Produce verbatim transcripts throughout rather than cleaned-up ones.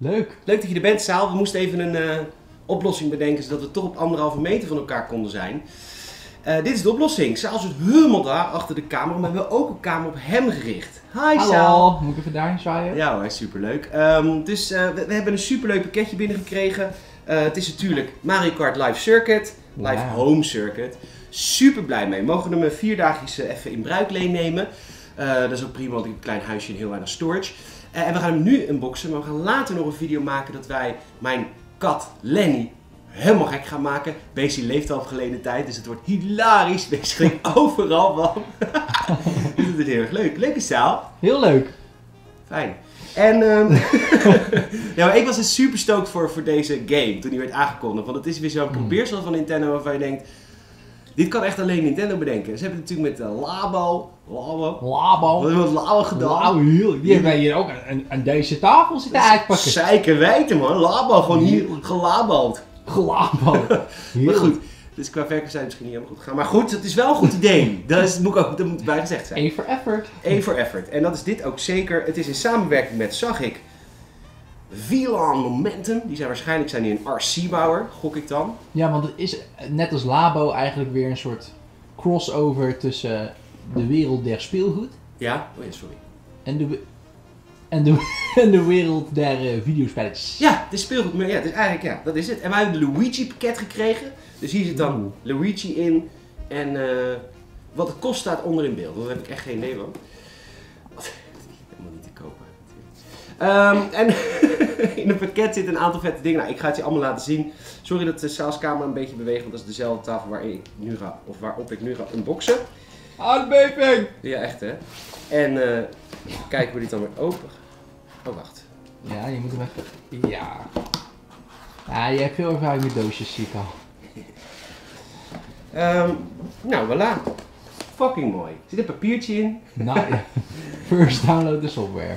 Leuk. Leuk dat je er bent, Saal. We moesten even een uh, oplossing bedenken, zodat we toch op anderhalve meter van elkaar konden zijn. Uh, dit is de oplossing. Saal zit helemaal daar achter de camera, maar we hebben ook een camera op hem gericht. Hi Saal. Hallo, moet ik even daarin zwaaien? Ja hoor, superleuk. Um, dus uh, we, we hebben een superleuk pakketje binnengekregen. Uh, het is natuurlijk Mario Kart Live Circuit, Live wow. Home Circuit. Super blij mee. Mogen we hem vier dagjes even in bruikleen nemen. Uh, dat is ook prima, want ik heb een klein huisje en heel weinig storage. Uh, en we gaan hem nu unboxen, maar we gaan later nog een video maken dat wij mijn kat Lenny helemaal gek gaan maken. Beestie leeft al op geleden tijd, dus het wordt hilarisch. Beestie schrikt overal van. Dit is heel erg leuk. Leuke zaal. Heel leuk. Fijn. En um, ja, maar ik was dus super stoked voor, voor deze game toen die werd aangekondigd. Want het is weer zo'n probeersel van Nintendo waarvan je denkt, dit kan echt alleen Nintendo bedenken. Ze hebben het natuurlijk met uh, Labo. Labo. Labo. Wat hebben we Labo gedaan? Labo, heel. Die hebben wij hier ook aan, aan deze tafel zitten uitpakken. Zeiken wijten man. Labo, gewoon hier gelabald. Gelabald. Maar goed, dus qua verkoop zijn het misschien niet helemaal goed gegaan. Maar goed, het is wel een goed idee. Dat, is, dat moet ook dat moet bij gezegd zijn. Eén voor effort. Eén voor effort. En dat is dit ook zeker. Het is in samenwerking met, zag ik, V LAN Momentum, die zijn waarschijnlijk zijn die een R C-bouwer, gok ik dan. Ja, want het is net als Labo eigenlijk weer een soort crossover tussen de wereld der speelgoed. Ja, oh ja, sorry. En de, en de, en de wereld der uh, videospelletjes. Ja, het is speelgoed, maar ja, het is eigenlijk, ja, dat is het. En wij hebben de Luigi-pakket gekregen, dus hier zit dan Oeh. Luigi in en uh, wat het kost staat onder in beeld, daar heb ik echt geen idee van. Um, en in het pakket zitten een aantal vette dingen. Nou, ik ga het je allemaal laten zien. Sorry dat de Saals camera een beetje beweegt, want dat is dezelfde tafel waar ik nu ga, of waarop ik nu ga unboxen. Adembeeping! Ja, echt hè. En uh, kijken we dit dan weer open. Oh, wacht. Ja, je moet hem even... Ja. Ja, je hebt veel ervaring met doosjes, zie ik al. um, nou, voilà. Fucking mooi. Zit een papiertje in? Nou, first download de software.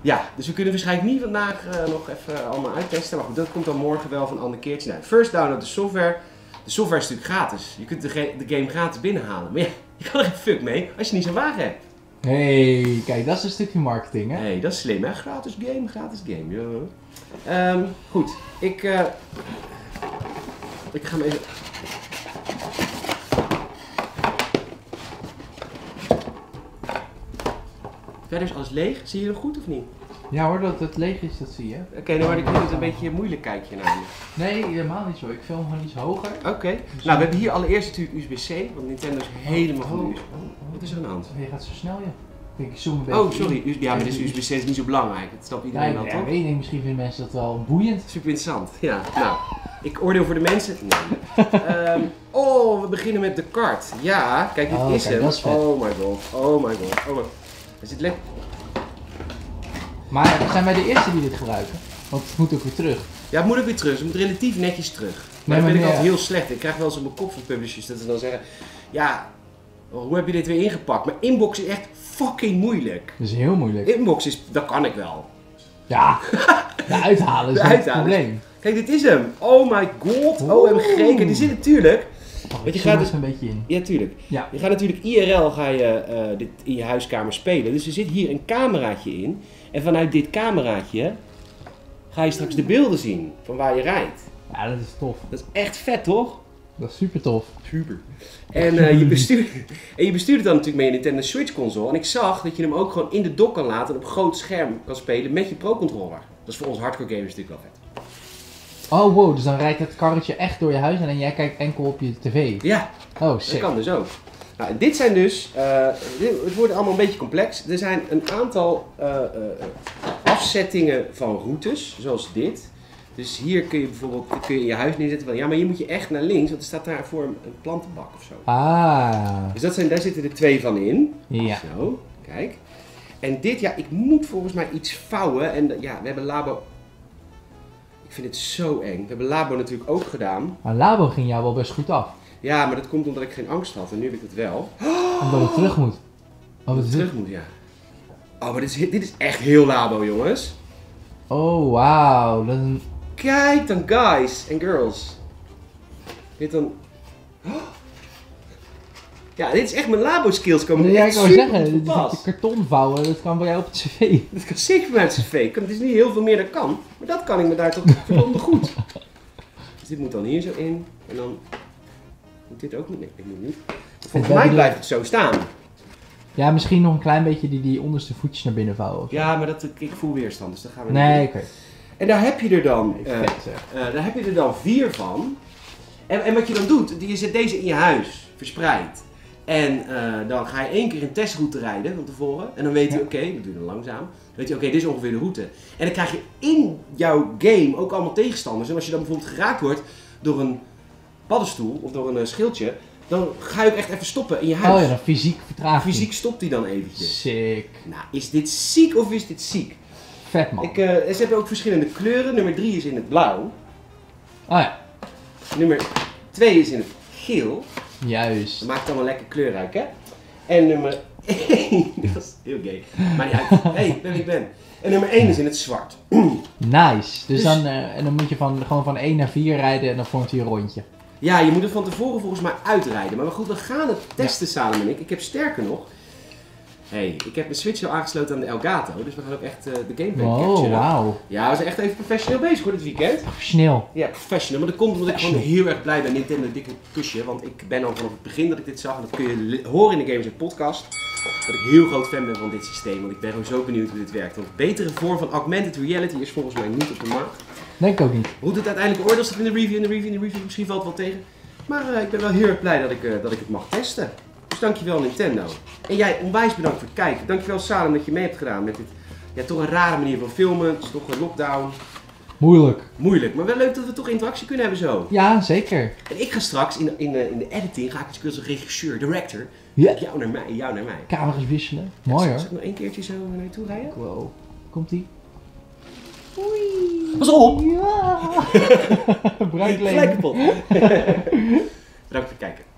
Ja, dus we kunnen waarschijnlijk niet vandaag uh, nog even uh, allemaal uittesten, maar goed, dat komt dan morgen wel van een ander keertje. Nou, first download de software. De software is natuurlijk gratis. Je kunt de, de game gratis binnenhalen, maar ja, je kan er geen fuck mee als je niet zo'n wagen hebt. Hé, hey, kijk, dat is een stukje marketing hè? Hé, hey, dat is slim hè? Gratis game, gratis game. Yeah. Um, goed, ik, uh, ik ga hem even... Verder is alles leeg. Zie je hem goed of niet? Ja hoor, dat het leeg is, dat zie je. Oké, okay, nou maar ik vind het een beetje moeilijk kijkje naar je. Nee, helemaal niet zo. Ik film gewoon iets hoger. Oké. Okay. Dus nou, we hebben hier allereerst natuurlijk U S B C, want Nintendo is helemaal van U S B. Wat is er aan de hand? Je gaat zo snel, ja. Ik zoom een beetje. Oh, sorry. U S B, ja, maar dit is U S B C is niet zo belangrijk. Dat snapt iedereen wel, ja, toch? Ja, weet ik. Misschien vinden mensen dat wel boeiend. Super interessant. Ja, nou. Ik oordeel voor de mensen. Nee. um, oh, we beginnen met de kart. Ja, kijk, dit oh, is kijk, hem. Is oh my god. Oh my god. Oh my god. Is het lekker? Maar zijn wij de eerste die dit gebruiken? Want het moet ook weer terug. Ja, het moet ook weer terug. Het moet relatief netjes terug. Maar dat vind ik altijd heel slecht. Ik krijg wel eens op mijn kop van publishers dat ze dan zeggen... Ja, hoe heb je dit weer ingepakt? Maar inbox is echt fucking moeilijk. Dat is heel moeilijk. Inbox is... Dat kan ik wel. Ja, de uithalen is het probleem. Kijk, dit is hem. Oh my god. O M G. Die zit natuurlijk... Oh, je gaat dus een beetje in. Ja, tuurlijk. Ja. Je gaat natuurlijk I R L ga je, uh, dit in je huiskamer spelen. Dus er zit hier een cameraatje in. En vanuit dit cameraatje ga je straks de beelden zien van waar je rijdt. Ja, dat is tof. Dat is echt vet, toch? Dat is super tof. Super. En, uh, je, bestuurt, en je bestuurt het dan natuurlijk met je Nintendo Switch console. En ik zag dat je hem ook gewoon in de dock kan laten en op groot scherm kan spelen met je Pro Controller. Dat is voor ons hardcore gamers natuurlijk wel vet. Oh wow, dus dan rijdt het karretje echt door je huis en jij kijkt enkel op je tv. Ja, oh, sick. Dat kan dus ook. Nou, dit zijn dus, uh, dit, het wordt allemaal een beetje complex. Er zijn een aantal uh, uh, afzettingen van routes, zoals dit. Dus hier kun je bijvoorbeeld kun je, je huis neerzetten van, ja, maar hier moet je echt naar links, want er staat daarvoor een, een plantenbak of zo. Ah. Dus dat zijn, daar zitten er twee van in. Ja. Zo, kijk. En dit, ja, ik moet volgens mij iets vouwen en ja, we hebben Labo... Ik vind het zo eng. We hebben Labo natuurlijk ook gedaan. Maar Labo ging jou wel best goed af. Ja, maar dat komt omdat ik geen angst had en nu heb ik het wel. Omdat het terug moet. Omdat het terug moet, ja. Oh, maar dit is, dit is echt heel Labo, jongens. Oh, wauw. Dan... Kijk dan, guys en girls. Dit dan... Ja, dit is echt mijn labo skills komen. Ja, ik wou zeggen, dit karton vouwen, dat kan bij jou op het cv. Dat kan zeker bij het cv. Het is niet heel veel meer dan kan, maar dat kan ik me daar toch verdomd goed. Dus dit moet dan hier zo in en dan moet dit ook niet. Nee, dit moet niet. Volgens mij blijft het zo staan. Ja, misschien nog een klein beetje die, die onderste voetjes naar binnen vouwen. Ja, maar dat, ik, ik voel weerstand, dus daar gaan we niet. Nee, oké. Okay. En daar heb je er dan, uh, uh, daar heb je er dan vier van. En, en wat je dan doet, je zet deze in je huis, verspreid. En uh, dan ga je één keer een testroute rijden van tevoren. En dan weet je, ja. oké, okay, we doen het langzaam. Dan weet je, oké, okay, dit is ongeveer de route. En dan krijg je in jouw game ook allemaal tegenstanders. En als je dan bijvoorbeeld geraakt wordt door een paddenstoel of door een uh, schildje, dan ga je ook echt even stoppen in je huis. Oh ja, dan fysiek vertraagt hij. Fysiek stopt hij dan eventjes. Sick. Nou, is dit ziek of is dit ziek? Vet man. Ik, uh, ze hebben ook verschillende kleuren. Nummer drie is in het blauw. Oh ja. Nummer twee is in het geel. Juist. Dat maakt allemaal lekker kleurrijk, hè? En nummer één, dat is heel gay, maar niet uit. Hé, hey, ik ben wie ik ben. En nummer één is in het zwart. Nice. Dus, dus dan, uh, en dan moet je van, gewoon van één naar vier rijden en dan vormt hij een rondje. Ja, je moet er van tevoren volgens mij uitrijden. Maar goed, we gaan het testen, ja. Salim en ik. Ik heb sterker nog... Hé, hey, ik heb mijn Switch al aangesloten aan de Elgato, dus we gaan ook echt uh, de gameplay wow, capturen. Wauw. Ja, we zijn echt even professioneel bezig voor dit weekend. Professioneel. Ja, professioneel. Maar dat komt omdat ik gewoon heel erg blij ben. Nintendo, dikke kusje. Want ik ben al vanaf het begin dat ik dit zag, en dat kun je horen in de Games en Podcast, dat ik heel groot fan ben van dit systeem. Want ik ben gewoon zo benieuwd hoe dit werkt. Want betere vorm van augmented reality is volgens mij niet op de markt. Denk ik ook niet. Hoe het uiteindelijk oordeelt staat in de review, in de review, in de review. Misschien valt het wel tegen. Maar uh, ik ben wel heel erg blij dat ik, uh, dat ik het mag testen. Dus dankjewel Nintendo. En jij, onwijs bedankt voor het kijken. Dankjewel Salim dat je mee hebt gedaan met dit, ja, toch een rare manier van filmen. Het is toch een lockdown. Moeilijk. Moeilijk, maar wel leuk dat we toch interactie kunnen hebben zo. Ja, zeker. En ik ga straks in, in, in de editing, ga ik het als regisseur, director. Yeah. Jou naar mij, jou naar mij. Camera's wisselen. Ja, mooi hoor. Zal ik nog één keertje zo naartoe rijden? Wow. Komt ie. Oei. Pas op! Ja. Bruikleen. Gelijk kapot. Bedankt voor het kijken.